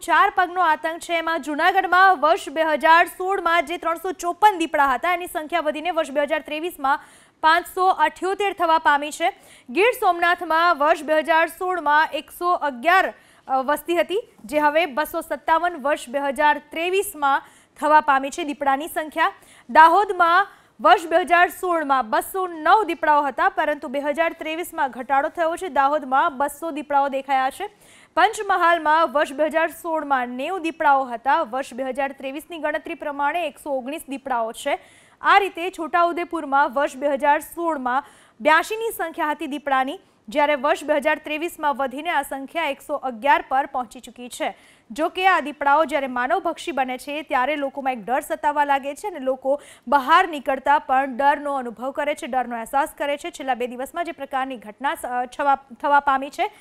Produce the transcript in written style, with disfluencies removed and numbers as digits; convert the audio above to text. चार पगनो आतंक छे। एमां जूनागढ़मां वर्ष 2016 मां जे 354 દીપડા હતા એની સંખ્યા વધીને વર્ષ 2023 માં 578 થવા પામી છે। ગીર સોમનાથમાં વર્ષ 2016 માં 111 વસ્તી હતી જે હવે 257 વર્ષ 2023 માં થવા પામી છે દીપડાની સંખ્યા। દાહોદમાં वर्ष 2016 में 209 दीपड़ाओ था परंतु 2023 में घटाड़ो थयो छे। दाहोद में 200 दीपड़ाओं देखाया है। पंचमहाल में वर्ष 2016 में 90 दीपड़ाओ था, वर्ष 2023 की गणतरी प्रमाण 119 दीपड़ाओ है। आ रीते छोटाउदेपुर में वर्ष 2016 में 82 की संख्या थी दीपड़ा की, जयरे वर्ष 2023 में वधीने आ संख्या 111 पर पहुंची चूकी है। जो कि आ दीपड़ाओ जयरे मानवभक्षी बने छे त्यारे लोकोमां एक डर सतावा लागे छे, लोको बहार निकळता पण डरनो अनुभव करे छे, डरनो अहसास करे छे। छेल्ला 2 दिवसमां जे प्रकारनी घटना थवा पामी छे